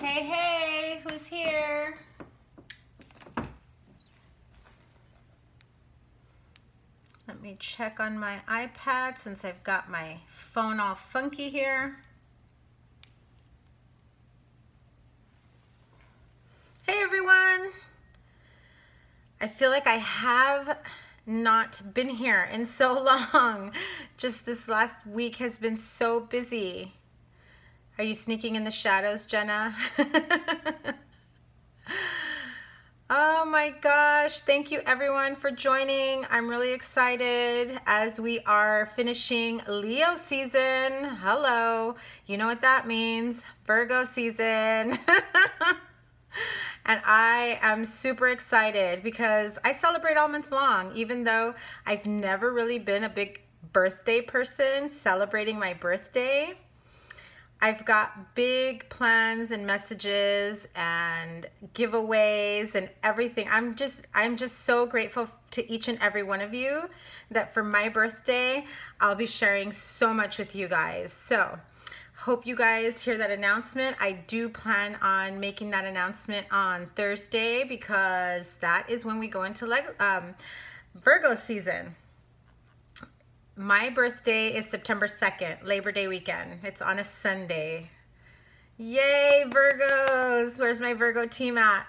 Hey, hey, who's here? Let me check on my iPad since I've got my phone all funky here. Hey everyone! I feel like I have not been here in so long. Just this last week has been so busy. Are you sneaking in the shadows, Jenna? Oh my gosh, thank you everyone for joining. I'm really excited as we are finishing Leo season. Hello, you know what that means, Virgo season. And I am super excited because I celebrate all month long, even though I've never really been a big birthday person celebrating my birthday. I've got big plans and messages and giveaways and everything. I'm just so grateful to each and every one of you that for my birthday, I'll be sharing so much with you guys. So hope you guys hear that announcement. I do plan on making that announcement on Thursday because that is when we go into Virgo season. My birthday is September 2nd, Labor Day weekend. It's on a Sunday. Yay, Virgos! Where's my Virgo team at?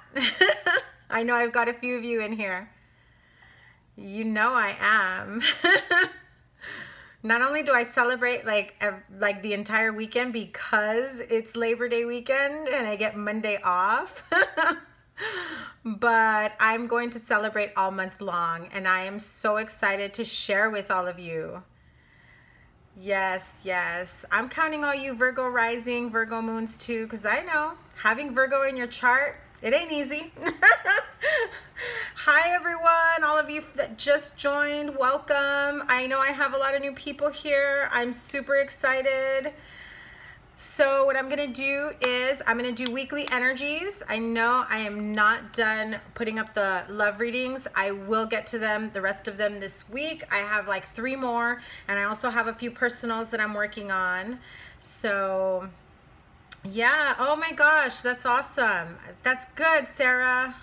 I know I've got a few of you in here. You know I am. Not only do I celebrate like the entire weekend because it's Labor Day weekend and I get Monday off, but I'm going to celebrate all month long and I am so excited to share with all of you. Yes, yes. I'm counting all you Virgo rising, Virgo moons too, because I know having Virgo in your chart, it ain't easy. Hi everyone, all of you that just joined, welcome. I know I have a lot of new people here. I'm super excited. So what I'm gonna do is I'm gonna do weekly energies. I know I am not done putting up the love readings. I will get to them, the rest of them this week. I have like 3 more and I also have a few personals that I'm working on. So yeah, oh my gosh, that's awesome. That's good, Sarah.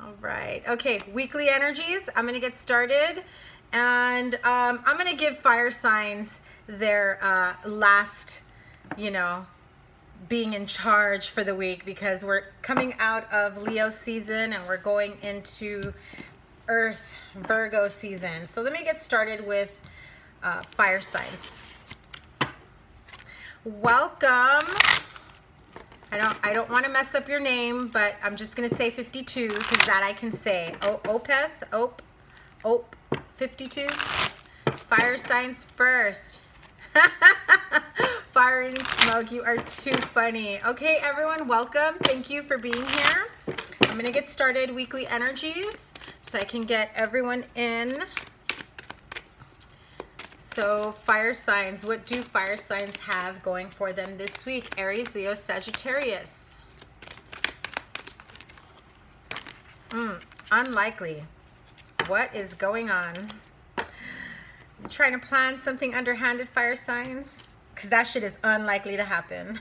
All right, okay, weekly energies. I'm gonna get started and I'm gonna give fire signs their last, you know, being in charge for the week because we're coming out of Leo season and we're going into Earth Virgo season. So let me get started with fire signs. Welcome. I don't want to mess up your name, but I'm just gonna say 52 because that I can say. Oh, Opeth, Op, 52. Fire signs first. Fire and smoke, you are too funny. Okay, everyone, welcome. Thank you for being here. I'm gonna get started weekly energies so I can get everyone in. So fire signs, what do fire signs have going for them this week? Aries, Leo, Sagittarius. Unlikely. What is going on? You trying to plan something underhanded, fire signs? Because that shit is unlikely to happen.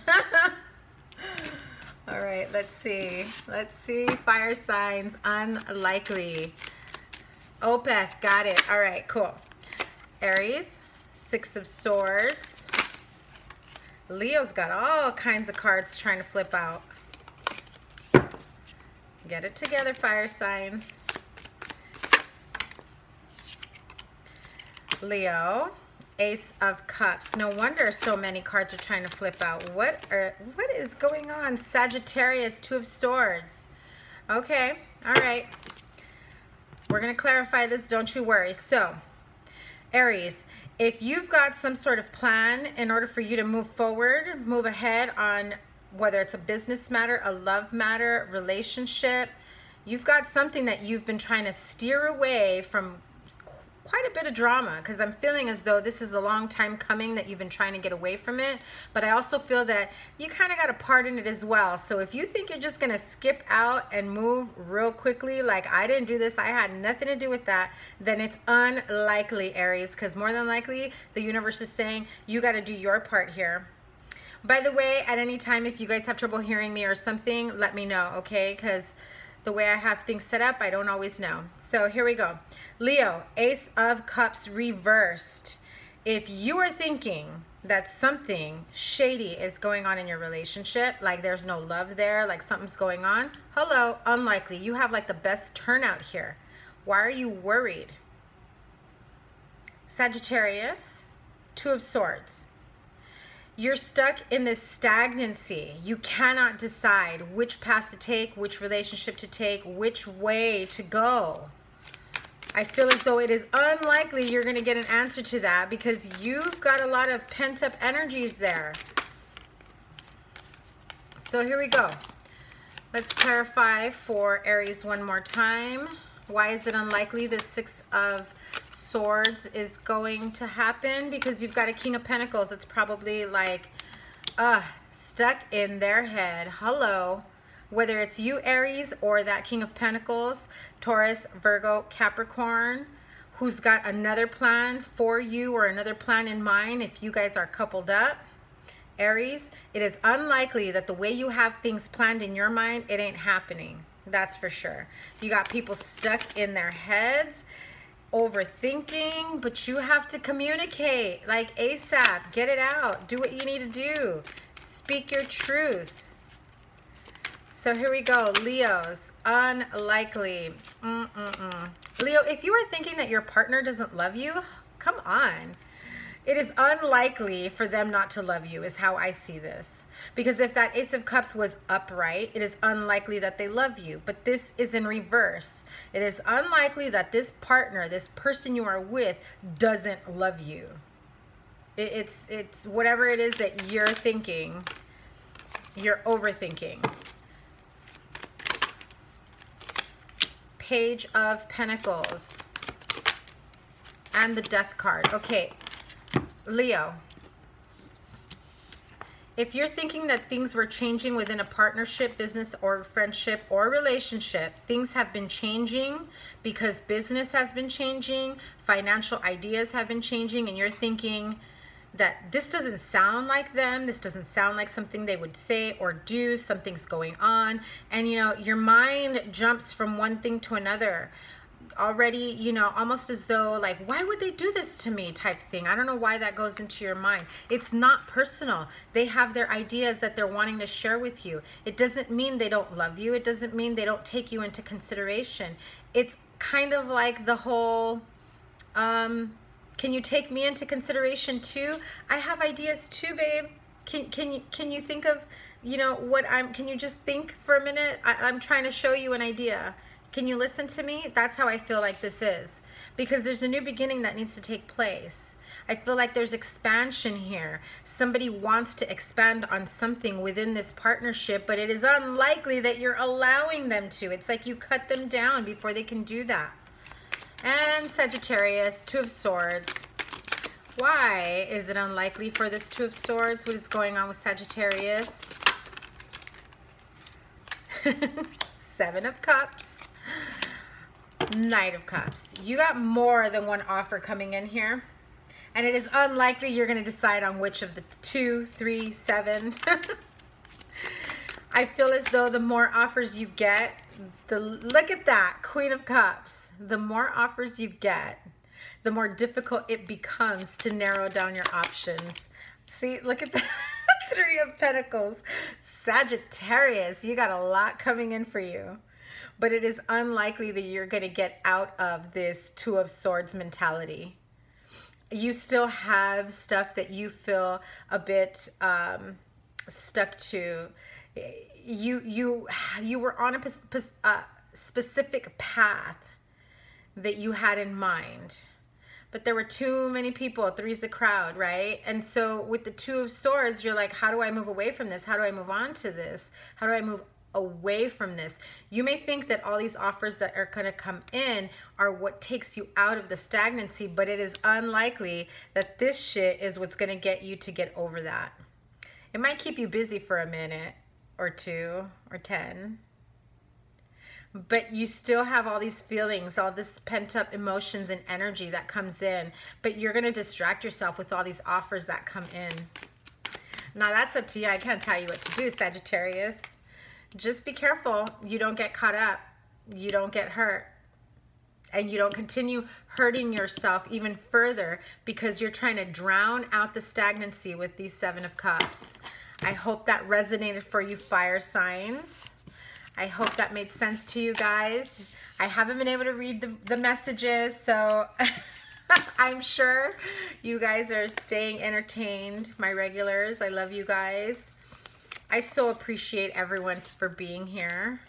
All right, let's see. Let's see, fire signs, unlikely. Opeth, got it. All right, cool. Aries, 6 of Swords. Leo's got all kinds of cards trying to flip out. Get it together, fire signs. Leo, Ace of Cups. No wonder so many cards are trying to flip out. What is going on? Sagittarius, 2 of Swords. Okay, all right. We're gonna clarify this, don't you worry. So, Aries, if you've got some sort of plan in order for you to move forward, move ahead on whether it's a business matter, a love matter, relationship, you've got something that you've been trying to steer away from quite a bit of drama because I'm feeling as though this is a long time coming that you've been trying to get away from it. But I also feel that you kind of got a part in it as well. So if you think you're just going to skip out and move real quickly, like I didn't do this, I had nothing to do with that, then it's unlikely, Aries, because more than likely the universe is saying you got to do your part here. By the way, at any time, if you guys have trouble hearing me or something, let me know, okay? Because the way I have things set up, I don't always know. So here we go. Leo, Ace of Cups reversed. If you are thinking that something shady is going on in your relationship, like there's no love there, like something's going on, hello, unlikely. You have like the best turnout here. Why are you worried? Sagittarius, Two of Swords. You're stuck in this stagnancy. You cannot decide which path to take, which relationship to take, which way to go. I feel as though it is unlikely you're going to get an answer to that because you've got a lot of pent-up energies there. So here we go. Let's clarify for Aries one more time. Why is it unlikely the Six of Swords is going to happen? Because you've got a King of Pentacles. It's probably like stuck in their head. Hello. Whether it's you, Aries, or that King of Pentacles, Taurus, Virgo, Capricorn, who's got another plan for you or another plan in mind if you guys are coupled up. Aries, it is unlikely that the way you have things planned in your mind, it ain't happening. That's for sure. You got people stuck in their heads, overthinking, but you have to communicate like ASAP. Get it out. Do what you need to do. Speak your truth. So here we go. Leo's unlikely. Leo, if you are thinking that your partner doesn't love you, come on. It is unlikely for them not to love you is how I see this. Because if that Ace of Cups was upright, it is unlikely that they love you. But this is in reverse. It is unlikely that this partner, this person you are with, doesn't love you. It's whatever it is that you're thinking, you're overthinking. Page of Pentacles and the Death card. Okay. Leo, if you're thinking that things were changing within a partnership, business, or friendship or relationship, things have been changing because business has been changing, financial ideas have been changing, and you're thinking that this doesn't sound like them, this doesn't sound like something they would say or do, something's going on, and you know, your mind jumps from one thing to another. Already, you know, almost as though like, why would they do this to me type thing. I don't know why that goes into your mind. It's not personal. They have their ideas that they're wanting to share with you. It doesn't mean they don't love you. It doesn't mean they don't take you into consideration. It's kind of like the whole, can you take me into consideration too? I have ideas too, babe. Can you think of, you know, what I'm, can you just think for a minute? I'm trying to show you an idea. Can you listen to me? That's how I feel like this is. Because there's a new beginning that needs to take place. I feel like there's expansion here. Somebody wants to expand on something within this partnership, but it is unlikely that you're allowing them to. It's like you cut them down before they can do that. And Sagittarius, Two of Swords. Why is it unlikely for this Two of Swords? What is going on with Sagittarius? Seven of Cups. Knight of Cups. You got more than one offer coming in here, and it is unlikely you're going to decide on which of the 2, 3, 7. I feel as though the more offers you get, look at that, Queen of Cups. The more offers you get, the more difficult it becomes to narrow down your options. See, look at that. Three of Pentacles. Sagittarius, you got a lot coming in for you. But it is unlikely that you're going to get out of this Two of Swords mentality. You still have stuff that you feel a bit stuck to. You were on a specific path that you had in mind. But there were too many people. Three's a crowd, right? And so with the Two of Swords, you're like, how do I move away from this? How do I move on to this? How do I move away from this? You may think that all these offers that are going to come in are what takes you out of the stagnancy, but it is unlikely that this shit is what's going to get you to get over that. It might keep you busy for a minute or 2 or 10. But you still have all these feelings, all this pent-up emotions and energy that comes in. But you're going to distract yourself with all these offers that come in. Now that's up to you. I can't tell you what to do, Sagittarius. Just be careful you don't get caught up, you don't get hurt, and you don't continue hurting yourself even further because you're trying to drown out the stagnancy with these 7 of Cups. I hope that resonated for you, fire signs. I hope that made sense to you guys. I haven't been able to read the messages, so I'm sure you guys are staying entertained, my regulars. I love you guys. I so appreciate everyone for being here.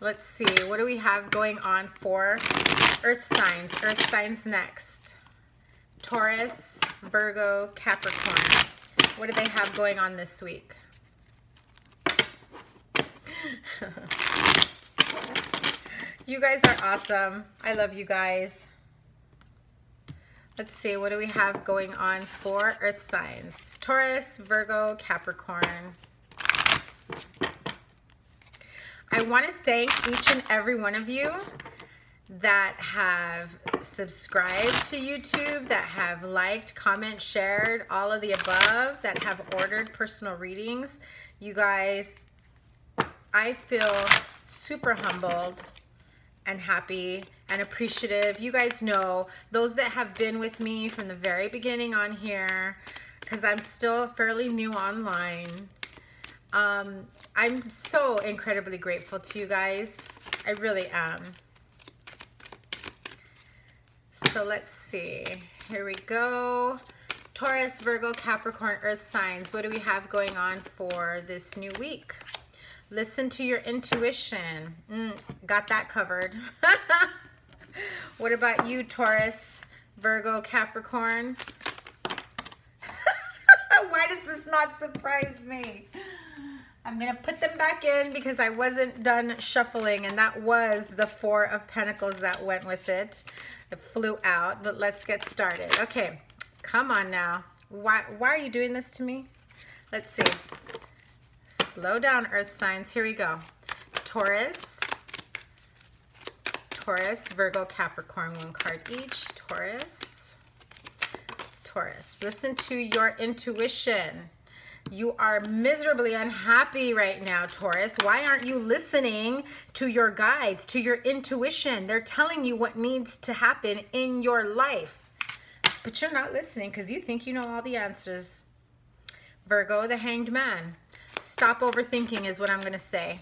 Let's see, what do we have going on for earth signs? Earth signs next. Taurus, Virgo, Capricorn. What do they have going on this week? You guys are awesome. I love you guys. Let's see, what do we have going on for earth signs? Taurus, Virgo, Capricorn. I want to thank each and every one of you that have subscribed to YouTube, that have liked, comment, shared, all of the above, that have ordered personal readings. You guys, I feel super humbled and happy and appreciative. You guys know, those that have been with me from the very beginning on here, because I'm still fairly new online. I'm so incredibly grateful to you guys. I really am. So let's see. Here we go. Taurus, Virgo, Capricorn, earth signs. What do we have going on for this new week? Listen to your intuition. Got that covered. What about you, Taurus, Virgo, Capricorn? Why does this not surprise me? I'm going to put them back in because I wasn't done shuffling, and that was the 4 of Pentacles that went with it. It flew out, but let's get started. Okay, come on now. Why are you doing this to me? Let's see. Slow down, earth signs. Here we go. Taurus, Virgo, Capricorn, one card each. Taurus. Listen to your intuition. You are miserably unhappy right now, Taurus. Why aren't you listening to your guides, to your intuition? They're telling you what needs to happen in your life, but you're not listening because you think you know all the answers. Virgo, the Hanged Man. Stop overthinking is what I'm going to say.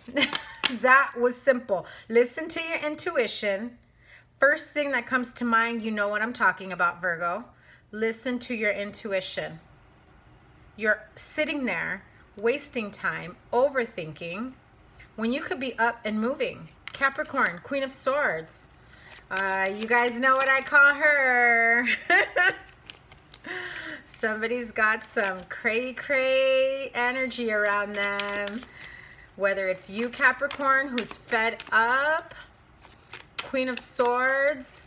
That was simple. Listen to your intuition. First thing that comes to mind, you know what I'm talking about, Virgo. Listen to your intuition. You're sitting there, wasting time, overthinking, when you could be up and moving. Capricorn, Queen of Swords. You guys know what I call her. Somebody's got some cray-cray energy around them. Whether it's you, Capricorn, who's fed up, Queen of Swords.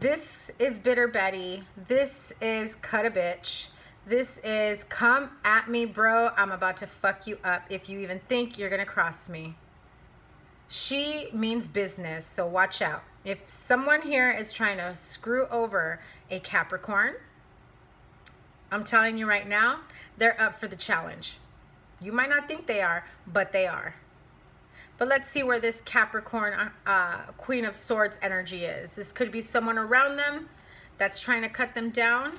This is Bitter Betty. This is Cut a Bitch. This is come at me, bro. I'm about to fuck you up if you even think you're going to cross me. She means business, so watch out. If someone here is trying to screw over a Capricorn, I'm telling you right now, they're up for the challenge. You might not think they are, but they are. But let's see where this Capricorn Queen of Swords energy is. This could be someone around them that's trying to cut them down.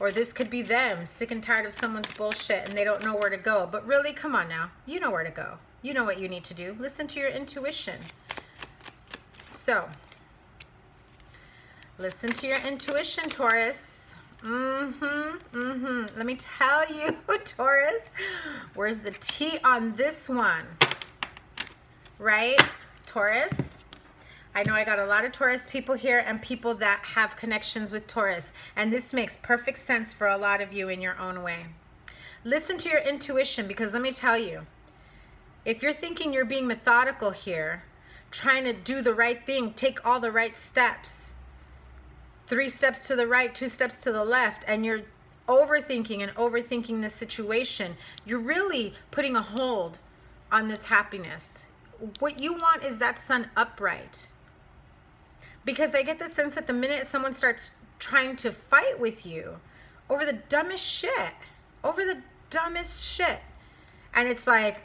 Or this could be them, sick and tired of someone's bullshit and they don't know where to go. But really, come on now. You know where to go. You know what you need to do. Listen to your intuition. So, listen to your intuition, Taurus. Let me tell you, Taurus. Where's the T on this one? Right, Taurus? I know I got a lot of Taurus people here and people that have connections with Taurus, and this makes perfect sense for a lot of you in your own way. Listen to your intuition, because let me tell you, if you're thinking you're being methodical here, trying to do the right thing, take all the right steps, 3 steps to the right, 2 steps to the left, and you're overthinking and overthinking this situation, you're really putting a hold on this happiness. What you want is that sun upright. Because I get the sense that the minute someone starts trying to fight with you over the dumbest shit, over the dumbest shit. And it's like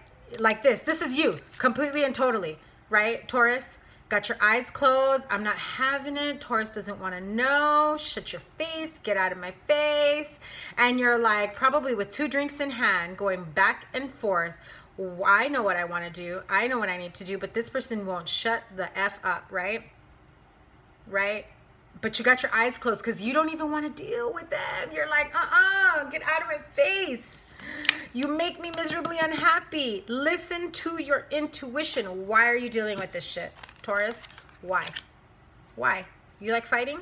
this. This is you, completely and totally, right, Taurus? Got your eyes closed. I'm not having it. Taurus doesn't want to know. Shut your face. Get out of my face. And you're like, probably with two drinks in hand, going back and forth. I know what I want to do. I know what I need to do, but this person won't shut the F up, right? Right? But you got your eyes closed because you don't even want to deal with them. You're like, get out of my face. You make me miserably unhappy. Listen to your intuition. Why are you dealing with this shit, Taurus? Why? Why? You like fighting?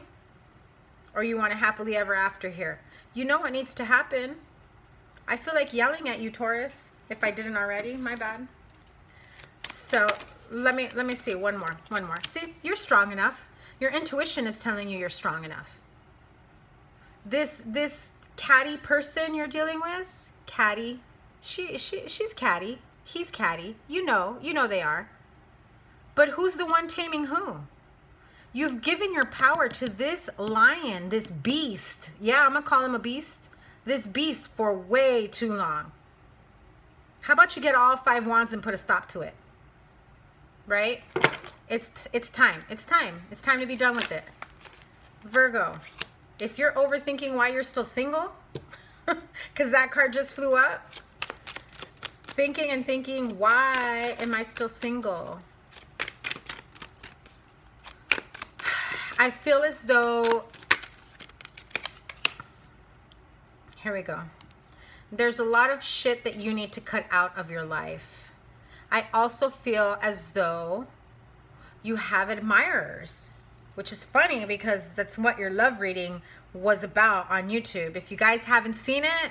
Or you want a happily ever after here? You know what needs to happen. I feel like yelling at you, Taurus, if I didn't already. My bad. So let me see. One more. See, you're strong enough. Your intuition is telling you you're strong enough. This catty person you're dealing with, catty. She's catty. He's catty. You know they are. But who's the one taming who? You've given your power to this lion, this beast. Yeah, I'm gonna call him a beast. This beast for way too long. How about you get all 5 wands and put a stop to it? Right? It's time to be done with it. Virgo, if you're overthinking why you're still single, because that card just flew up, thinking, why am I still single? I feel as though, here we go. There's a lot of shit that you need to cut out of your life. I also feel as though you have admirers, which is funny because that's what your love reading was about on YouTube. If you guys haven't seen it,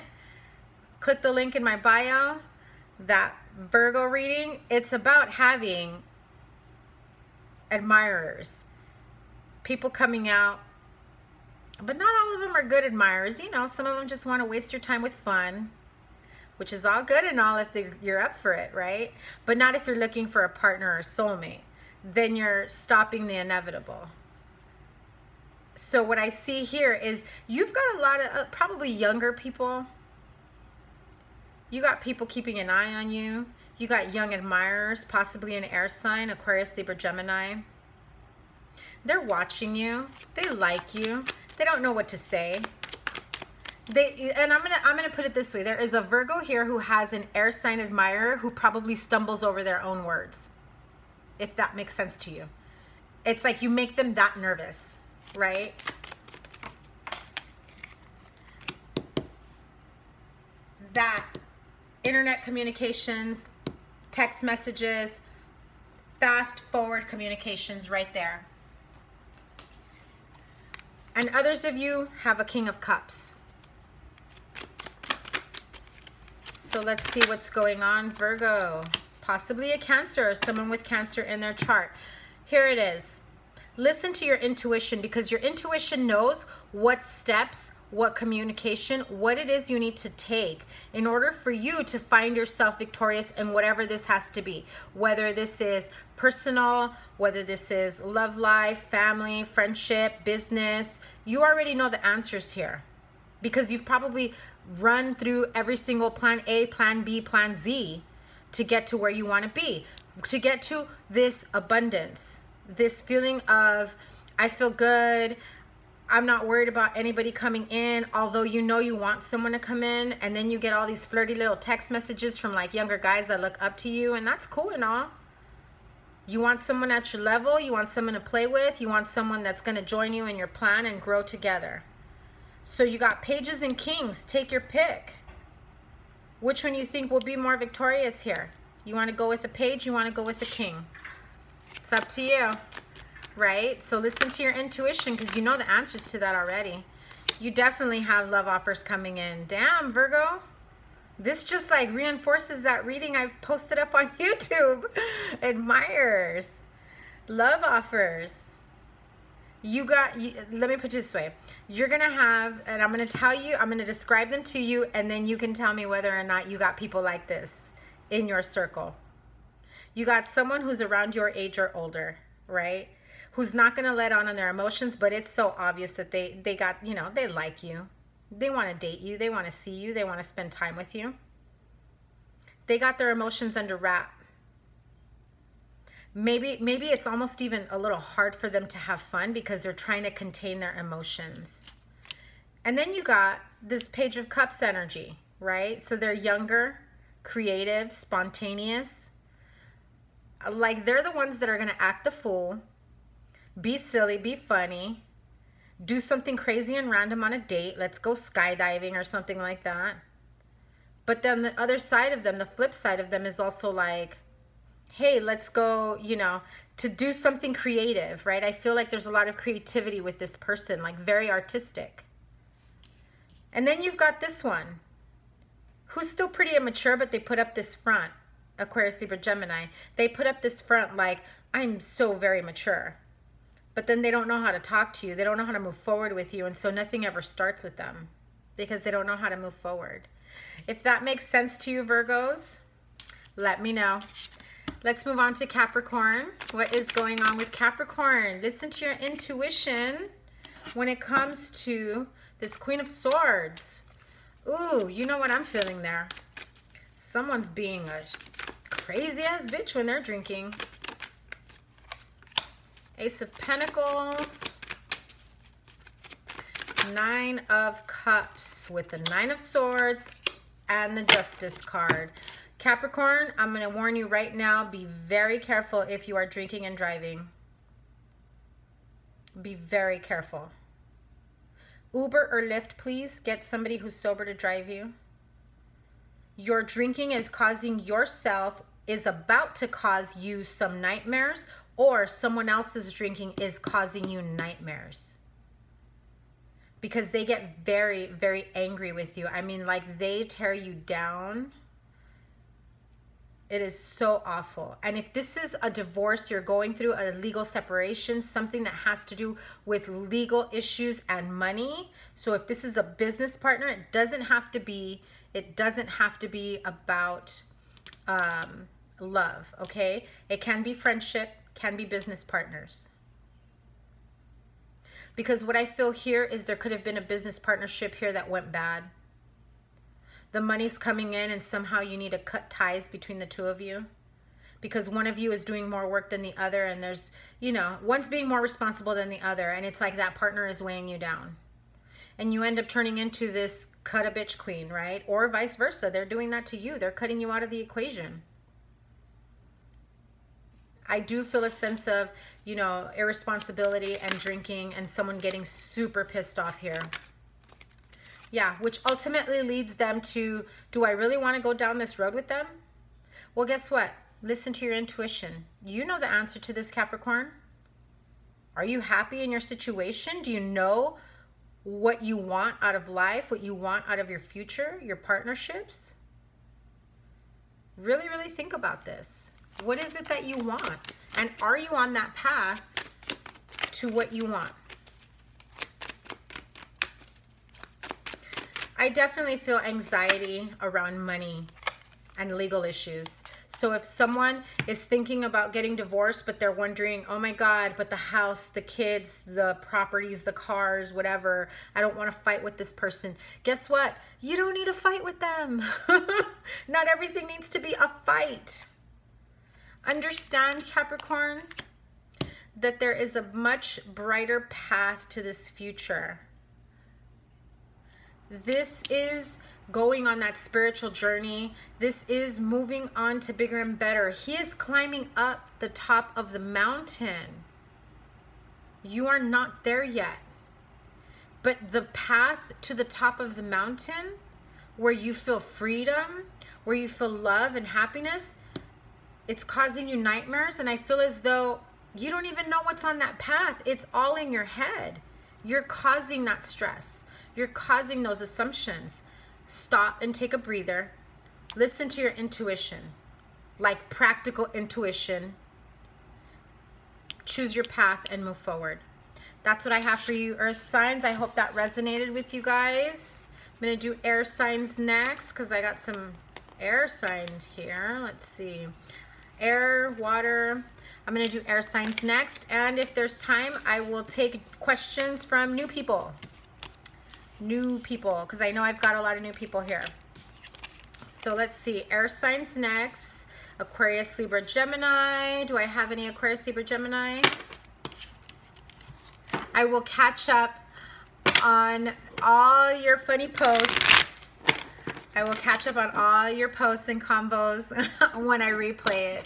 click the link in my bio. That Virgo reading, it's about having admirers, people coming out, but not all of them are good admirers. You know, some of them just want to waste your time with fun, which is all good and all if you're up for it, right? But not if you're looking for a partner or soulmate. Then you're stopping the inevitable. So what I see here is you've got a lot of probably younger people. You got people keeping an eye on you. You got young admirers, possibly an air sign, Aquarius, Libra, Gemini. They're watching you. They like you. They don't know what to say. And I'm gonna put it this way. There is a Virgo here who has an air sign admirer who probably stumbles over their own words. If that makes sense to you. It's like you make them that nervous, right? That internet communications, text messages, fast forward communications right there. And others of you have a King of Cups. So let's see what's going on, Virgo. Possibly a Cancer or someone with Cancer in their chart. Here it is. Listen to your intuition, because your intuition knows what steps, what communication, what it is you need to take in order for you to find yourself victorious in whatever this has to be. Whether this is personal, whether this is love life, family, friendship, business, you already know the answers here because you've probably run through every single plan A, plan B, plan Z to get to where you want to be, to get to this abundance, this feeling of I feel good, I'm not worried about anybody coming in, although you know you want someone to come in, and then you get all these flirty little text messages from like younger guys that look up to you, and that's cool and all. You want someone at your level, you want someone to play with, you want someone that's going to join you in your plan and grow together. So you got pages and kings, take your pick. Which one you think will be more victorious here? You want to go with a page, you want to go with a king. It's up to you, right? So listen to your intuition because you know the answers to that already. You definitely have love offers coming in. Damn, Virgo. This just like reinforces that reading I've posted up on YouTube. Admirers. Love offers. Let me put it this way. You're going to have, and I'm going to describe them to you, and then you can tell me whether or not you got people like this in your circle. You got someone who's around your age or older, right? Who's not going to let on their emotions, but it's so obvious that they got, you know, they like you. They want to date you. They want to see you. They want to spend time with you. They got their emotions under wrap. Maybe it's almost even a little hard for them to have fun because they're trying to contain their emotions. And then you got this Page of Cups energy, right? So they're younger, creative, spontaneous. Like they're the ones that are going to act the fool, be silly, be funny, do something crazy and random on a date. Let's go skydiving or something like that. But then the other side of them, the flip side of them is also like, hey, let's go, you know, to do something creative, right? I feel like there's a lot of creativity with this person, like very artistic. And then you've got this one, who's still pretty immature, but they put up this front, Aquarius, Libra, Gemini. They put up this front like, I'm so very mature. But then they don't know how to talk to you. They don't know how to move forward with you. And so nothing ever starts with them because they don't know how to move forward. If that makes sense to you, Virgos, let me know. Let's move on to Capricorn. What is going on with Capricorn? Listen to your intuition when it comes to this Queen of Swords. Ooh, you know what I'm feeling there. Someone's being a crazy-ass bitch when they're drinking. Ace of Pentacles, Nine of Cups with the Nine of Swords and the Justice card. Capricorn, I'm going to warn you right now, be very careful if you are drinking and driving. Be very careful. Uber or Lyft, please. Get somebody who's sober to drive you. Your drinking is causing yourself, is about to cause you some nightmares, or someone else's drinking is causing you nightmares. Because they get very, very angry with you. I mean, like they tear you down. It is so awful. And if this is a divorce you're going through, a legal separation, something that has to do with legal issues and money. So if this is a business partner, it doesn't have to be about love, okay? It can be friendship, can be business partners. Because what I feel here is there could have been a business partnership here that went bad. The money's coming in and somehow you need to cut ties between the two of you because one of you is doing more work than the other and there's, you know, one's being more responsible than the other and it's like that partner is weighing you down. And you end up turning into this cut a bitch queen, right? Or vice versa, they're doing that to you. They're cutting you out of the equation. I do feel a sense of, you know, irresponsibility and drinking and someone getting super pissed off here. Yeah, which ultimately leads them to, do I really want to go down this road with them? Well, guess what? Listen to your intuition. You know the answer to this, Capricorn. Are you happy in your situation? Do you know what you want out of life, what you want out of your future, your partnerships? Really, really think about this. What is it that you want? And are you on that path to what you want? I definitely feel anxiety around money and legal issues. So if someone is thinking about getting divorced, but they're wondering, oh my God, but the house, the kids, the properties, the cars, whatever, I don't want to fight with this person. Guess what? You don't need to fight with them. Not everything needs to be a fight. Understand, Capricorn, that there is a much brighter path to this future. This is going on that spiritual journey. This is moving on to bigger and better. He is climbing up the top of the mountain. You are not there yet. But the path to the top of the mountain, where you feel freedom, where you feel love and happiness, it's causing you nightmares, and I feel as though you don't even know what's on that path. It's all in your head. You're causing that stress. You're causing those assumptions. Stop and take a breather. Listen to your intuition, like practical intuition. Choose your path and move forward. That's what I have for you, Earth signs. I hope that resonated with you guys. I'm going to do air signs next because I got some air signs here. Let's see. Air, water. I'm going to do air signs next, and if there's time I will take questions from new people. new people, because I know I've got a lot of new people here. So let's see, air signs next. Aquarius, Libra, Gemini. Do I have any Aquarius, Libra, Gemini? I will catch up on all your funny posts. I will catch up on all your posts and combos when I replay it,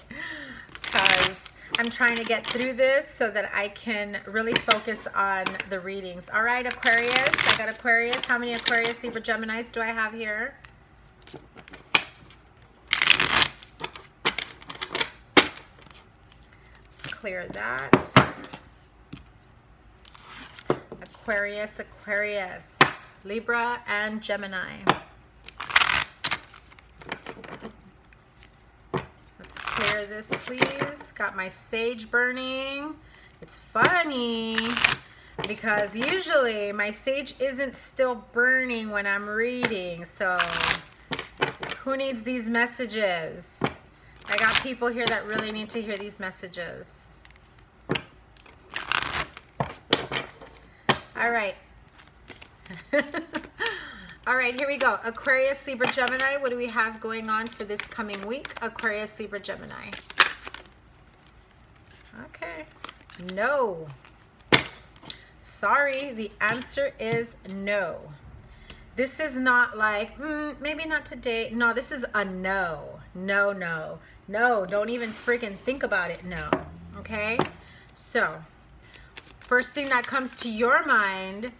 because I'm trying to get through this so that I can really focus on the readings. All right, Aquarius. I got Aquarius. How many Aquarius, Libra, Geminis do I have here? Let's clear that. Aquarius, Aquarius, Libra, and Gemini. Let's clear this, please. Got my sage burning. It's funny because usually my sage isn't still burning when I'm reading. So who needs these messages? I got people here that really need to hear these messages. All right. All right, here we go. Aquarius, Libra, Gemini. What do we have going on for this coming week? Aquarius, Libra, Gemini. Okay. No. Sorry, the answer is no. This is not like, maybe not today. No, this is a no. No, no. No, don't even freaking think about it. No. Okay? So, first thing that comes to your mind,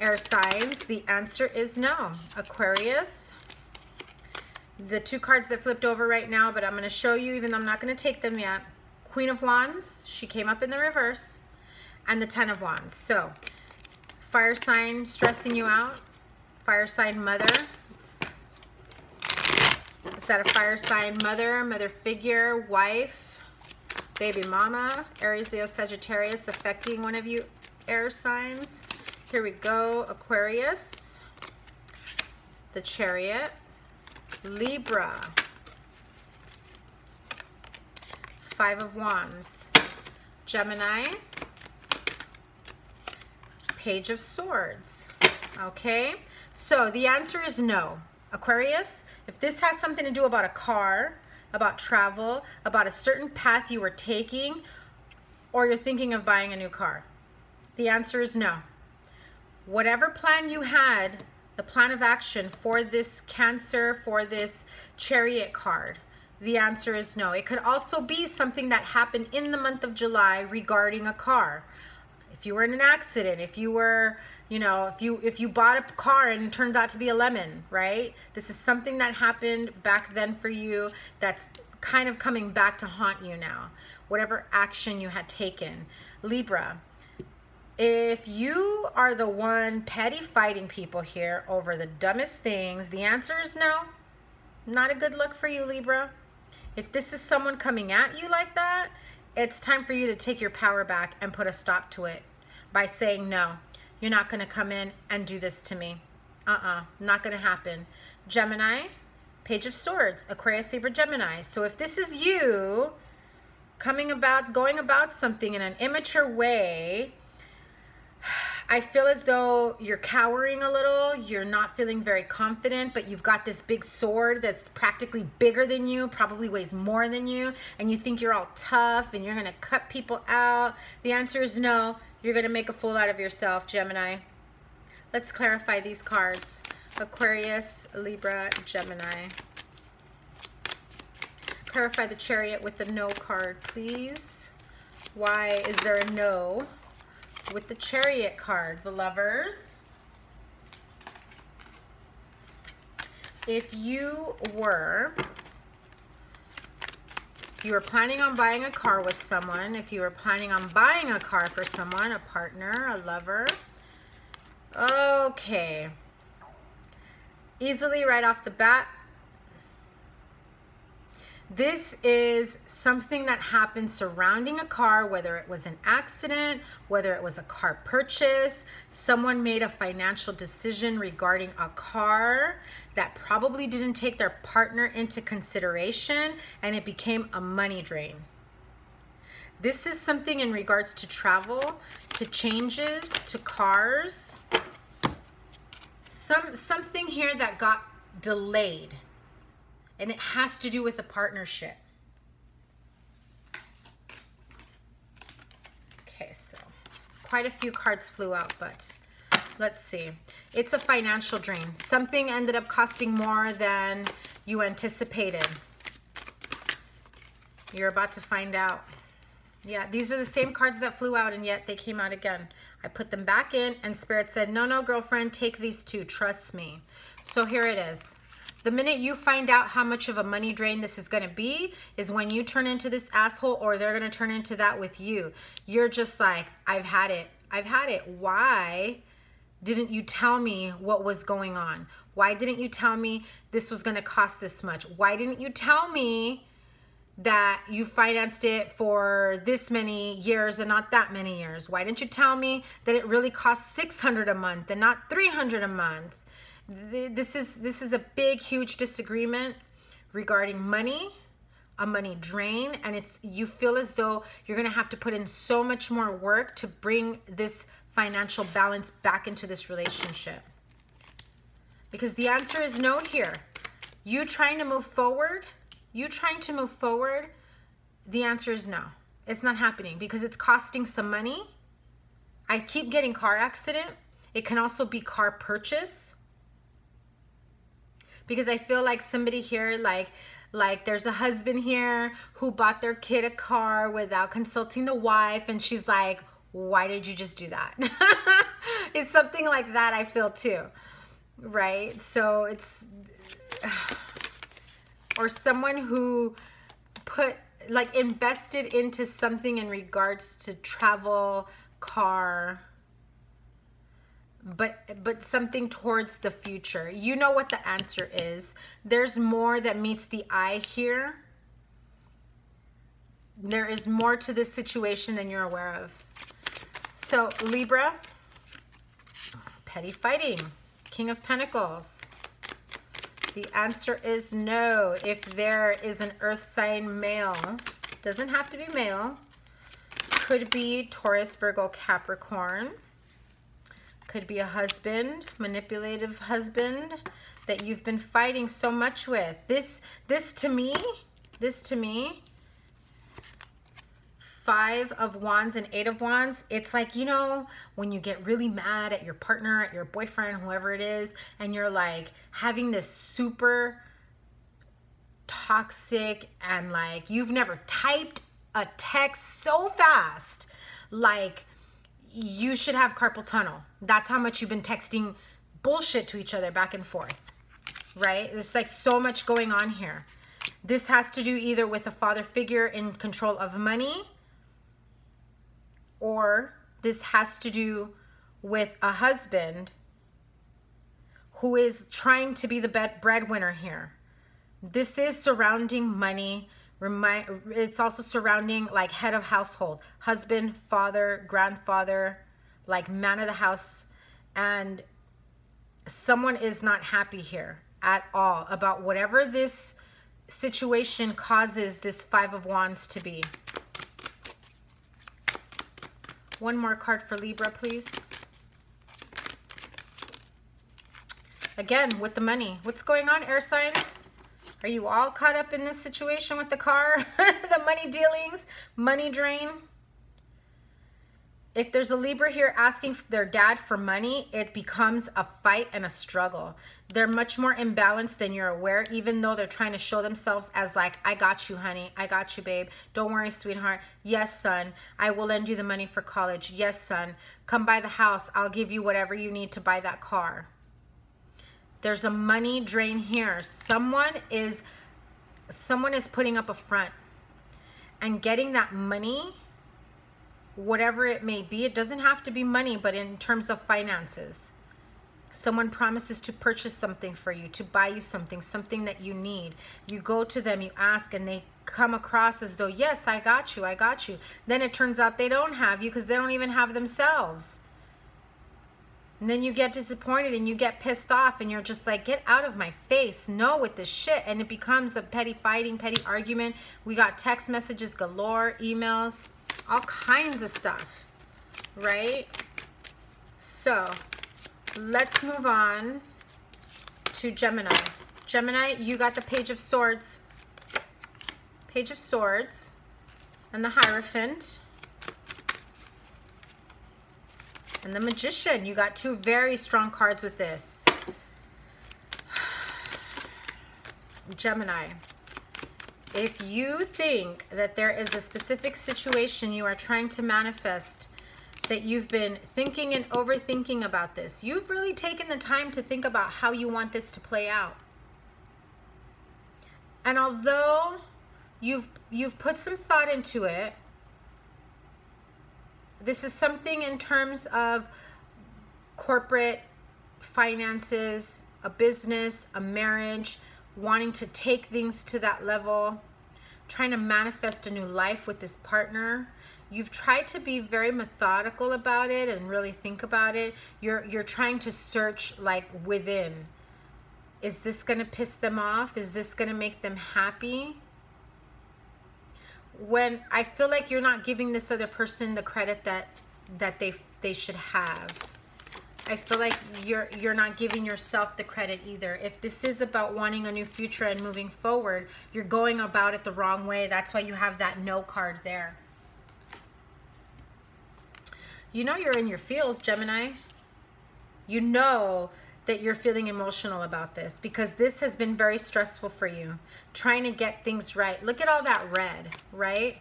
air signs, the answer is no. Aquarius, the two cards that flipped over right now, but I'm going to show you, even though I'm not going to take them yet. Queen of Wands, she came up in the reverse, and the Ten of Wands. So, fire sign stressing you out, fire sign mother. Is that a fire sign mother, mother figure, wife? Baby mama, Aries, Leo, Sagittarius, affecting one of you air signs. Here we go, Aquarius, the Chariot, Libra, Five of Wands, Gemini, Page of Swords. Okay, so the answer is no. Aquarius, if this has something to do about a car, about travel, about a certain path you were taking, or you're thinking of buying a new car, the answer is no. Whatever plan you had, the plan of action for this Cancer, for this Chariot card, the answer is no. It could also be something that happened in the month of July regarding a car. If you were in an accident, if you were, you know, if you bought a car and it turns out to be a lemon, right? This is something that happened back then for you that's kind of coming back to haunt you now, whatever action you had taken. Libra, if you are the one petty fighting people here over the dumbest things, the answer is no. Not a good look for you, Libra. If this is someone coming at you like that, it's time for you to take your power back and put a stop to it by saying no. You're not going to come in and do this to me. Not going to happen. Gemini, Page of Swords, Aquarius, Libra, Gemini. So if this is you going about something in an immature way, I feel as though you're cowering a little, you're not feeling very confident, but you've got this big sword that's practically bigger than you, probably weighs more than you, and you think you're all tough and you're going to cut people out. The answer is no. You're going to make a fool out of yourself, Gemini. Let's clarify these cards. Aquarius, Libra, Gemini. Clarify the Chariot with the no card, please. Why is there a no with the Chariot card? The Lovers. If you were planning on buying a car with someone, if you were planning on buying a car for someone, a partner, a lover, okay. Easily right off the bat, this is something that happened surrounding a car, whether it was an accident, whether it was a car purchase. Someone made a financial decision regarding a car that probably didn't take their partner into consideration, and it became a money drain. This is something in regards to travel, to changes, to cars. something here that got delayed, and it has to do with a partnership. Okay, so quite a few cards flew out, but let's see. It's a financial dream. Something ended up costing more than you anticipated. You're about to find out. Yeah, these are the same cards that flew out, and yet they came out again. I put them back in, and Spirit said, no, no, girlfriend, take these two. Trust me. So here it is. The minute you find out how much of a money drain this is going to be is when you turn into this asshole, or they're going to turn into that with you. You're just like, I've had it. I've had it. Why didn't you tell me what was going on? Why didn't you tell me this was going to cost this much? Why didn't you tell me that you financed it for this many years and not that many years? Why didn't you tell me that it really costs $600 a month and not $300 a month? This is a big, huge disagreement regarding money, a money drain, and it's, you feel as though you're gonna have to put in so much more work to bring this financial balance back into this relationship. Because the answer is no here. You trying to move forward, the answer is no. It's not happening because it's costing some money. I keep getting car accident. It can also be car purchase. Because I feel like somebody here, like there's a husband here who bought their kid a car without consulting the wife, and she's like, why did you just do that? It's something like that I feel too, right? So it's... Or someone who invested into something in regards to travel, car, but something towards the future. You know what the answer is. There's more that meets the eye here. There is more to this situation than you're aware of. So Libra, petty fighting, King of Pentacles. The answer is no. If there is an earth sign male, doesn't have to be male, could be Taurus, Virgo, Capricorn, could be a husband, manipulative husband that you've been fighting so much with. This to me, Five of Wands and Eight of Wands, it's like, you know, when you get really mad at your partner, at your boyfriend, whoever it is, and you're like having this super toxic, and like you've never typed a text so fast, like you should have carpal tunnel. That's how much you've been texting bullshit to each other back and forth, right? There's like so much going on here. This has to do either with a father figure in control of money, or this has to do with a husband who is trying to be the breadwinner here. This is surrounding money. It's also surrounding like head of household, husband, father, grandfather, like man of the house. And someone is not happy here at all about whatever this situation causes this Five of Wands to be. One more card for Libra, please. Again, with the money. What's going on, air signs? Are you all caught up in this situation with the car? The money dealings, money drain? If there's a Libra here asking their dad for money, it becomes a fight and a struggle. They're much more imbalanced than you're aware, even though they're trying to show themselves as like, I got you, honey. I got you, babe. Don't worry, sweetheart. Yes, son. I will lend you the money for college. Yes, son. Come by the house. I'll give you whatever you need to buy that car. There's a money drain here. Someone is putting up a front and getting that money, whatever it may be. It doesn't have to be money, but in terms of finances, someone promises to purchase something for you, to buy you something that you need. You go to them, you ask, and they come across as though, yes, I got you, I got you. Then it turns out they don't have you because they don't even have themselves. And then you get disappointed and you get pissed off, and you're just like, get out of my face, no, with this shit. And it becomes a petty fighting, petty argument. We got text messages galore, emails, all kinds of stuff, right? So let's move on to Gemini. Gemini, you got the Page of Swords. Page of Swords and the Hierophant. And the Magician. You got two very strong cards with this. Gemini, if you think that there is a specific situation you are trying to manifest, that you've been thinking and overthinking about this, you've really taken the time to think about how you want this to play out. And although you've put some thought into it, this is something in terms of corporate finances, a business, a marriage, wanting to take things to that level, trying to manifest a new life with this partner. You've tried to be very methodical about it and really think about it. You're trying to search like within. Is this gonna piss them off? Is this gonna make them happy? When I feel like you're not giving this other person the credit that they should have. I feel like you're not giving yourself the credit either. If this is about wanting a new future and moving forward, you're going about it the wrong way. That's why you have that no card there. You know you're in your feels, Gemini. You know that you're feeling emotional about this because this has been very stressful for you, trying to get things right. Look at all that red, right?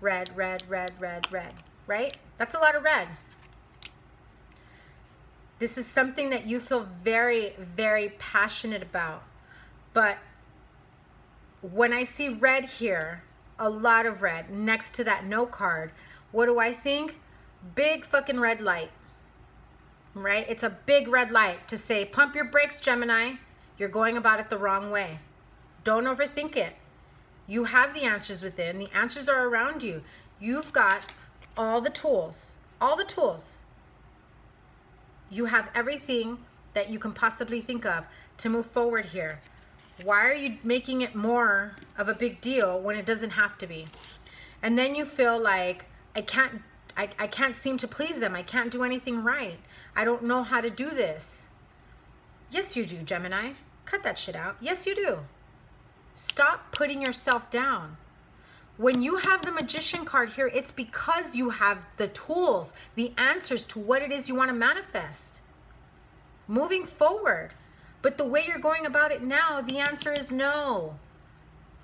Red, red, red, red, red, right? That's a lot of red. This is something that you feel very, very passionate about. But when I see red here, a lot of red next to that no card, what do I think? Big fucking red light, right? It's a big red light to say, pump your brakes, Gemini. You're going about it the wrong way. Don't overthink it. You have the answers within. The answers are around you. You've got all the tools, all the tools. You have everything that you can possibly think of to move forward here. Why are you making it more of a big deal when it doesn't have to be? And then you feel like, I can't seem to please them. I can't do anything right. I don't know how to do this. Yes, you do, Gemini. Cut that shit out. Yes, you do. Stop putting yourself down. When you have the Magician card here, it's because you have the tools, the answers to what it is you want to manifest. Moving forward. But the way you're going about it now, the answer is no.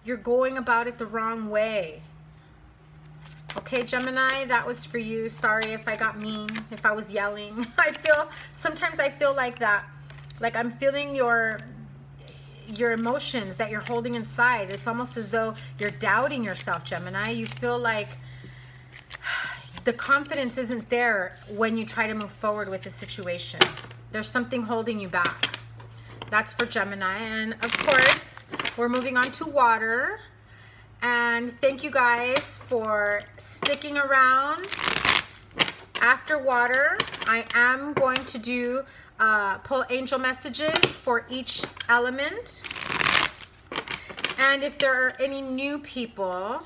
You're going about it the wrong way. Okay, Gemini, that was for you. Sorry if I got mean, if I was yelling. Sometimes I feel like that. Like I'm feeling your emotions that you're holding inside. It's almost as though you're doubting yourself, Gemini. You feel like the confidence isn't there when you try to move forward with the situation. There's something holding you back. That's for Gemini. And of course, we're moving on to water. And thank you guys for sticking around. After water, I am going to do pull angel messages for each element. And if there are any new people,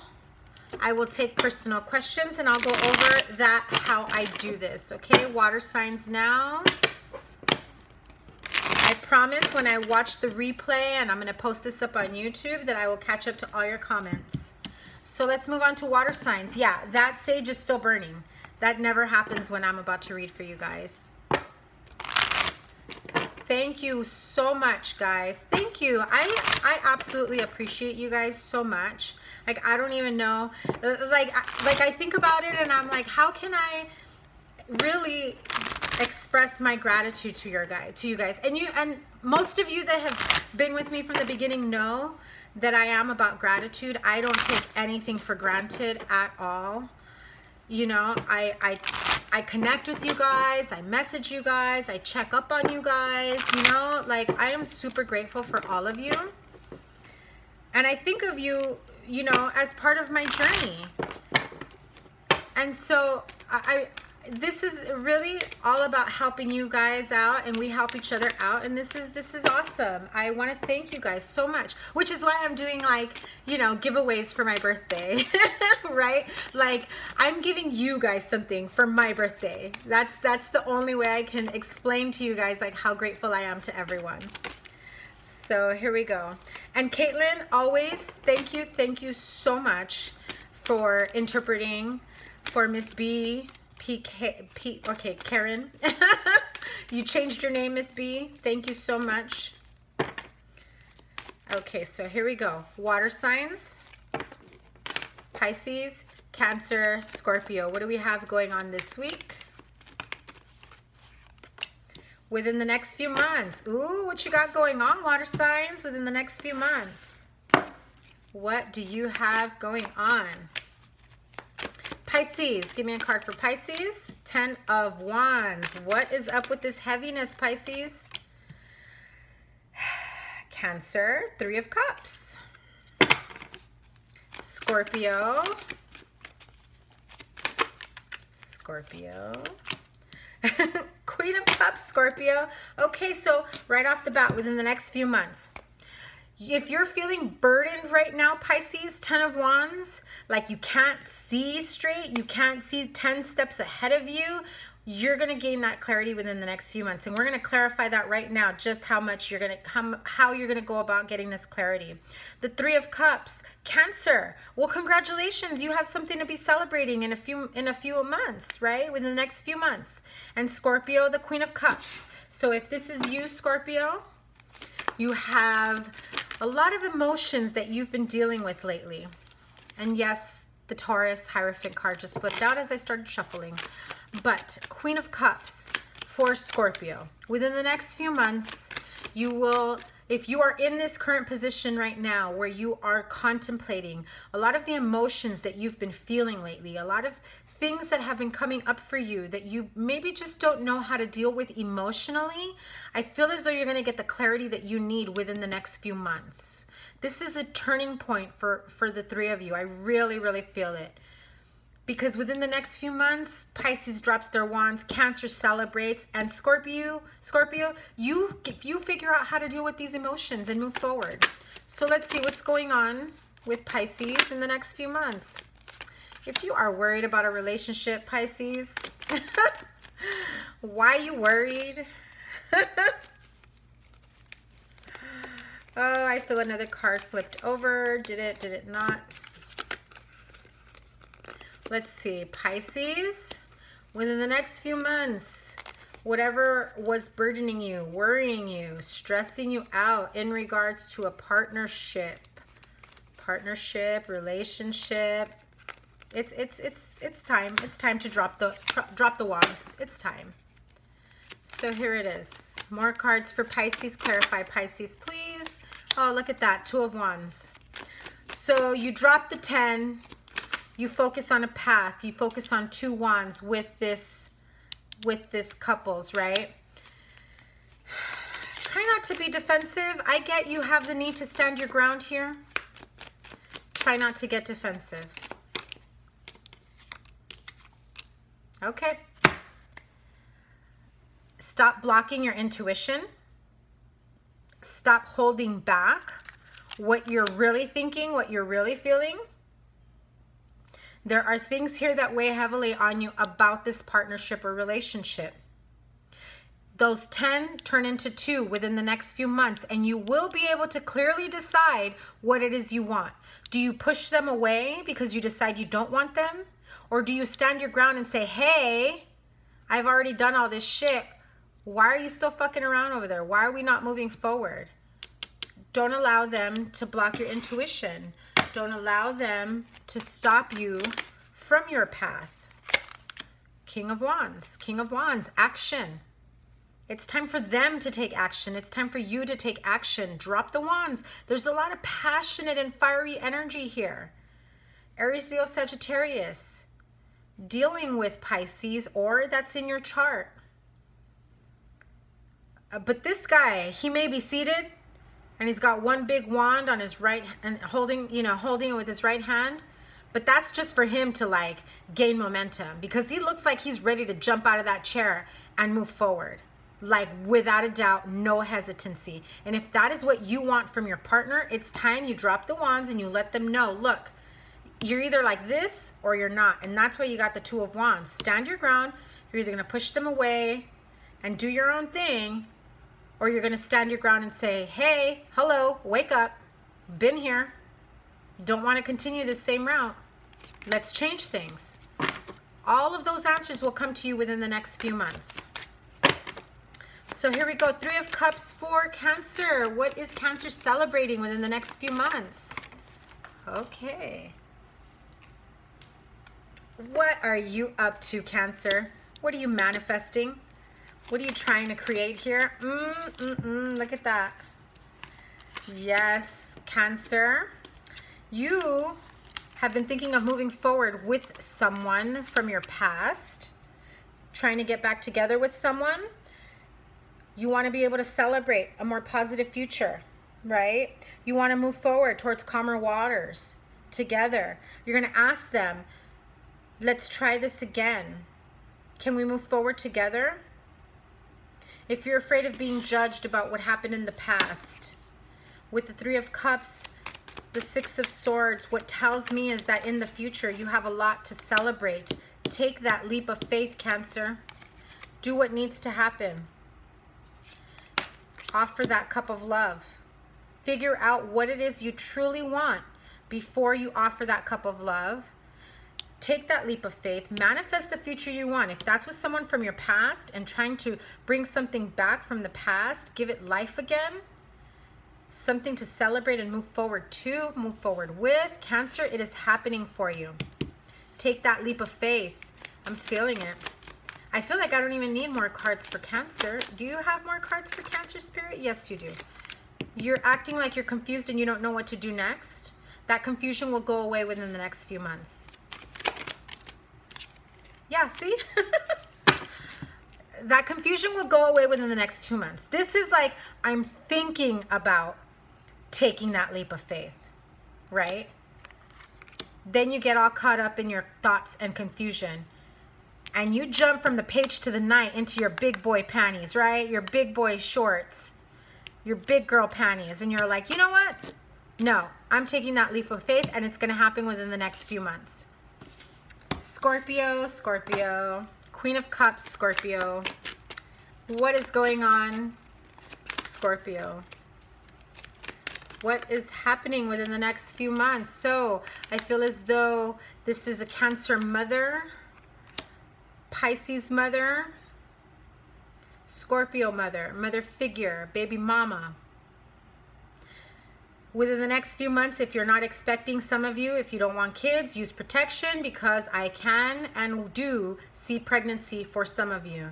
I will take personal questions and I'll go over that, how I do this. Okay, water signs now. I promise when I watch the replay, and I'm going to post this up on YouTube, that I will catch up to all your comments. So let's move on to water signs. Yeah, that sage is still burning. That never happens when I'm about to read for you guys. Thank you so much, guys. Thank you. I absolutely appreciate you guys so much. Like, I don't even know. Like I think about it and I'm like, how can I really express my gratitude to you guys? And most of you that have been with me from the beginning know that I am about gratitude. I don't take anything for granted at all. You know, I connect with you guys, I message you guys, I check up on you guys, you know, like I am super grateful for all of you. And I think of you, you know, as part of my journey. And so this is really all about helping you guys out, and we help each other out, and this is awesome. I want to thank you guys so much, which is why I'm doing, like, you know, giveaways for my birthday. Right? Like, I'm giving you guys something for my birthday. That's the only way I can explain to you guys like how grateful I am to everyone. So here we go. And Caitlin, always thank you so much for interpreting for Miss B, okay, Karen. You changed your name, Miss B. Thank you so much. Okay, so here we go. Water signs, Pisces, Cancer, Scorpio. What do we have going on this week? Within the next few months. Ooh, what you got going on, water signs, within the next few months? What do you have going on? Pisces, give me a card for Pisces. 10 of Wands. What is up with this heaviness, Pisces? Cancer, 3 of Cups. Scorpio. Scorpio. Queen of Cups, Scorpio. Okay, so right off the bat, within the next few months. If you're feeling burdened right now, Pisces, 10 of Wands, like you can't see straight, you can't see 10 steps ahead of you, you're gonna gain that clarity within the next few months. And we're gonna clarify that right now, just how much you're gonna, how you're gonna go about getting this clarity. The 3 of Cups, Cancer. Well, congratulations, you have something to be celebrating in a few months, right? Within the next few months. And Scorpio, the Queen of Cups. So if this is you, Scorpio, you have a lot of emotions that you've been dealing with lately. And yes, the Taurus Hierophant card just flipped out as I started shuffling. But Queen of Cups for Scorpio. Within the next few months, you will, if you are in this current position right now where you are contemplating a lot of the emotions that you've been feeling lately, a lot of things that have been coming up for you that you maybe just don't know how to deal with emotionally, I feel as though you're going to get the clarity that you need within the next few months. This is a turning point for the three of you. I really, really feel it. Because within the next few months, Pisces drops their wands, Cancer celebrates, and Scorpio, if you figure out how to deal with these emotions and move forward. So let's see what's going on with Pisces in the next few months. If you are worried about a relationship, Pisces, why are you worried? Oh, I feel another card flipped over. Did it not? Let's see, Pisces, within the next few months, whatever was burdening you, worrying you, stressing you out in regards to a partnership, relationship, it's time to drop the wands. It's time. So here it is. More cards for Pisces. Clarify, Pisces, please. Oh, look at that, 2 of Wands. So you drop the 10. You focus on a path, you focus on 2 wands with this couples, right? Try not to be defensive. I get you have the need to stand your ground here. Try not to get defensive. Okay. Stop blocking your intuition. Stop holding back what you're really thinking, what you're really feeling. There are things here that weigh heavily on you about this partnership or relationship. Those 10 turn into 2 within the next few months, and you will be able to clearly decide what it is you want. Do you push them away because you decide you don't want them? Or do you stand your ground and say, hey, I've already done all this shit. Why are you still fucking around over there? Why are we not moving forward? Don't allow them to block your intuition. Don't allow them to stop you from your path. King of Wands, action. It's time for them to take action. It's time for you to take action. Drop the wands. There's a lot of passionate and fiery energy here. Aries, Leo, Sagittarius, dealing with Pisces, or that's in your chart. But this guy, he may be seated, and he's got one big wand on his right and holding it with his right hand. But that's just for him to like gain momentum, because he looks like he's ready to jump out of that chair and move forward. Like without a doubt, no hesitancy. And if that is what you want from your partner, it's time you drop the wands and you let them know, look, you're either like this or you're not. And that's why you got the 2 of Wands. Stand your ground. You're either gonna push them away and do your own thing, or you're going to stand your ground and say, hey, hello, wake up, been here, don't want to continue this same route, let's change things. All of those answers will come to you within the next few months. So here we go, 3 of Cups for Cancer. What is Cancer celebrating within the next few months? Okay. What are you up to, Cancer? What are you manifesting? What are you trying to create here? Look at that. Yes, Cancer. You have been thinking of moving forward with someone from your past, trying to get back together with someone. You want to be able to celebrate a more positive future, right? You want to move forward towards calmer waters together. You're going to ask them, let's try this again. Can we move forward together? If you're afraid of being judged about what happened in the past, with the 3 of Cups, the 6 of Swords, what tells me is that in the future, you have a lot to celebrate. Take that leap of faith, Cancer. Do what needs to happen. Offer that cup of love. Figure out what it is you truly want before you offer that cup of love. Take that leap of faith. Manifest the future you want. If that's with someone from your past and trying to bring something back from the past, give it life again, something to celebrate and move forward to, move forward with. Cancer, it is happening for you. Take that leap of faith. I'm feeling it. I feel like I don't even need more cards for Cancer. Do you have more cards for Cancer, Spirit? Yes, you do. You're acting like you're confused and you don't know what to do next. That confusion will go away within the next few months. Yeah, see? That confusion will go away within the next 2 months. This is like, I'm thinking about taking that leap of faith, right? Then you get all caught up in your thoughts and confusion. And you jump from the page to the night into your big boy panties, right? Your big boy shorts, your big girl panties. And you're like, you know what? No, I'm taking that leap of faith and it's going to happen within the next few months. Scorpio, Scorpio, Queen of Cups, Scorpio. What is going on, Scorpio? What is happening within the next few months? So I feel as though this is a Cancer mother, Pisces mother, Scorpio mother, mother figure, baby mama. Within the next few months, if you're not expecting, some of you, if you don't want kids, use protection, because I can and do see pregnancy for some of you.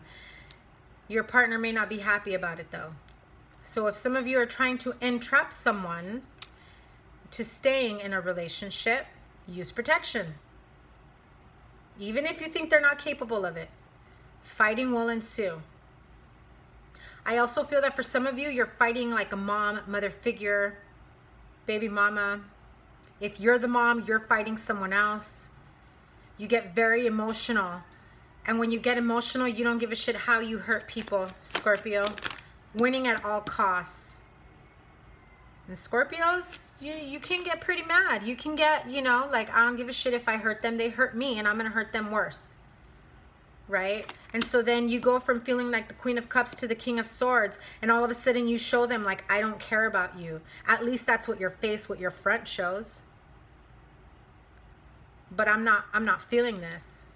Your partner may not be happy about it though. So if some of you are trying to entrap someone to staying in a relationship, use protection. Even if you think they're not capable of it, fighting will ensue. I also feel that for some of you, you're fighting like a mom, mother figure, baby mama. If you're the mom, you're fighting someone else. You get very emotional. And when you get emotional, you don't give a shit how you hurt people, Scorpio. Winning at all costs. And Scorpios, you can get pretty mad. You can get, you know, like, I don't give a shit if I hurt them. They hurt me and I'm going to hurt them worse. Right? And so then you go from feeling like the Queen of Cups to the King of Swords. And all of a sudden you show them like, I don't care about you. At least that's what your face, what your front shows. But I'm not feeling this.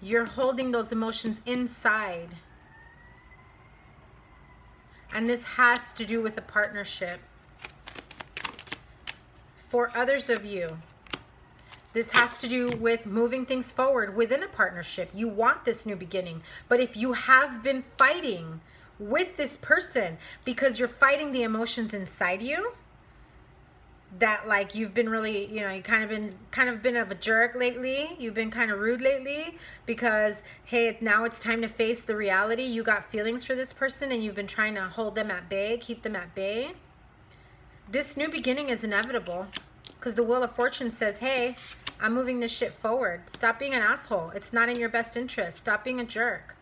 You're holding those emotions inside. And this has to do with a partnership. For others of you, this has to do with moving things forward within a partnership. You want this new beginning. But if you have been fighting with this person because you're fighting the emotions inside you, that like you've been really, you know, you kind of been of a jerk lately. You've been kind of rude lately because, hey, now it's time to face the reality. You got feelings for this person and you've been trying to hold them at bay, keep them at bay. This new beginning is inevitable because the Wheel of Fortune says, hey, I'm moving this shit forward. Stop being an asshole. It's not in your best interest. Stop being a jerk.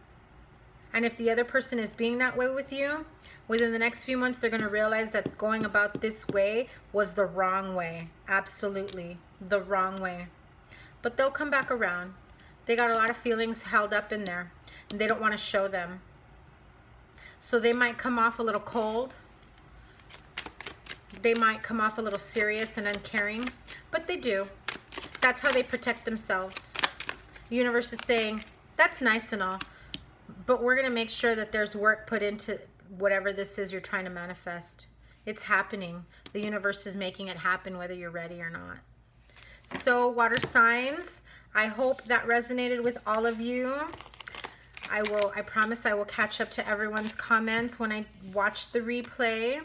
And if the other person is being that way with you, within the next few months, they're going to realize that going about this way was the wrong way. Absolutely the wrong way. But they'll come back around. They got a lot of feelings held up in there, and they don't want to show them. So they might come off a little cold. They might come off a little serious and uncaring, but they do. That's how they protect themselves. The universe is saying, that's nice and all, but we're going to make sure that there's work put into whatever this is you're trying to manifest. It's happening. The universe is making it happen whether you're ready or not. So, water signs, I hope that resonated with all of you. I promise I will catch up to everyone's comments when I watch the replay.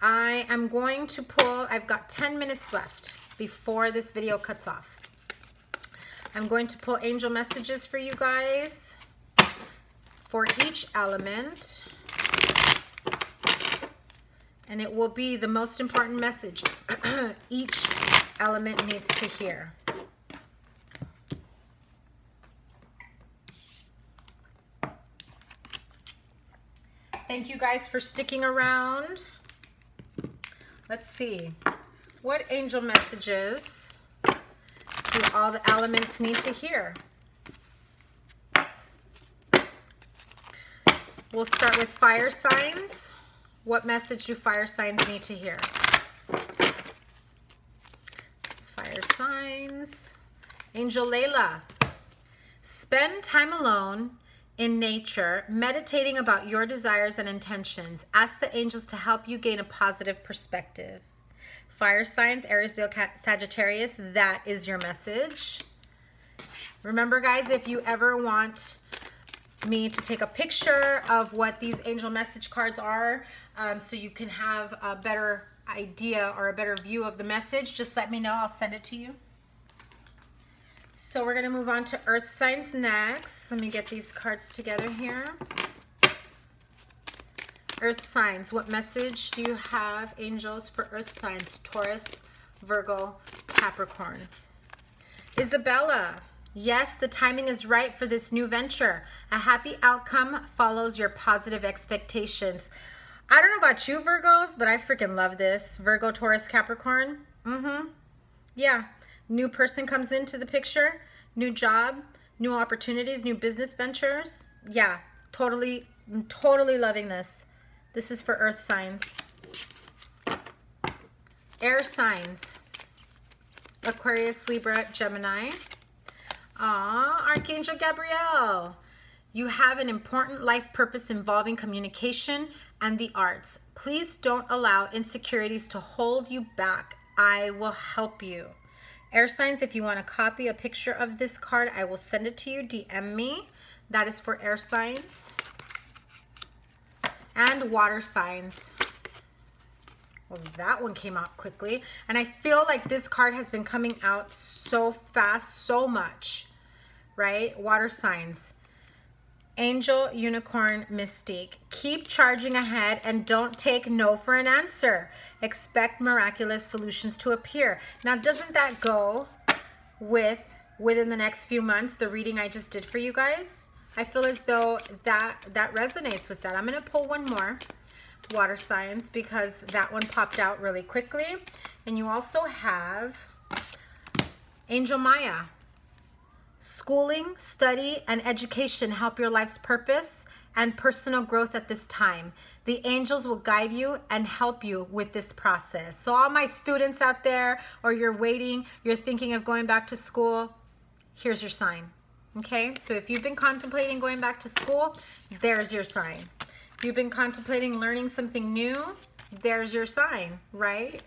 I am going to pull, I've got 10 minutes left before this video cuts off. I'm going to pull angel messages for you guys for each element. And it will be the most important message each element needs to hear. Thank you guys for sticking around. Let's see. What angel messages do all the elements need to hear? We'll start with fire signs. What message do fire signs need to hear? Fire signs. Angel Layla. Spend time alone in nature, meditating about your desires and intentions. Ask the angels to help you gain a positive perspective. Fire signs, Aries, Leo, Sagittarius, that is your message. Remember, guys, if you ever want me to take a picture of what these angel message cards are, so you can have a better idea or a better view of the message, just let me know. I'll send it to you. So we're going to move on to earth signs next. Let me get these cards together here. Earth signs, what message do you have, angels, for earth signs? Taurus, Virgo, Capricorn. Isabella. Yes, the timing is right for this new venture. A happy outcome follows your positive expectations. I don't know about you, Virgos, but I freaking love this. Virgo, Taurus, Capricorn. Yeah. New person comes into the picture. New job, new opportunities, new business ventures. Yeah, totally, totally loving this. This is for earth signs. Air signs. Aquarius, Libra, Gemini. Aww, Archangel Gabriel. You have an important life purpose involving communication and the arts. Please don't allow insecurities to hold you back. I will help you. Air signs, if you want to copy a picture of this card, I will send it to you. DM me. That is for air signs. And water signs. Well, that one came out quickly. And I feel like this card has been coming out so fast, so much, right? Water signs. Angel, Unicorn, Mystique. Keep charging ahead and don't take no for an answer. Expect miraculous solutions to appear. Now, doesn't that go with within the next few months, the reading I just did for you guys? I feel as though that resonates with that. I'm going to pull one more water signs because that one popped out really quickly. And you also have Angel Maya. Schooling, study, and education help your life's purpose and personal growth at this time. The angels will guide you and help you with this process. So all my students out there, or you're waiting, you're thinking of going back to school, here's your sign. Okay, so if you've been contemplating going back to school, there's your sign. If you've been contemplating learning something new, there's your sign, right?